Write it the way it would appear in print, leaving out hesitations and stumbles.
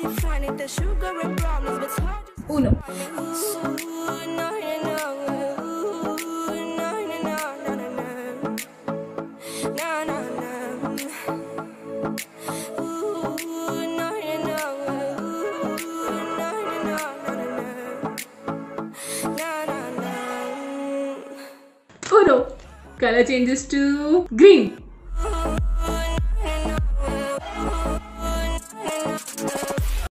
UNO. UNO. Color changes to green.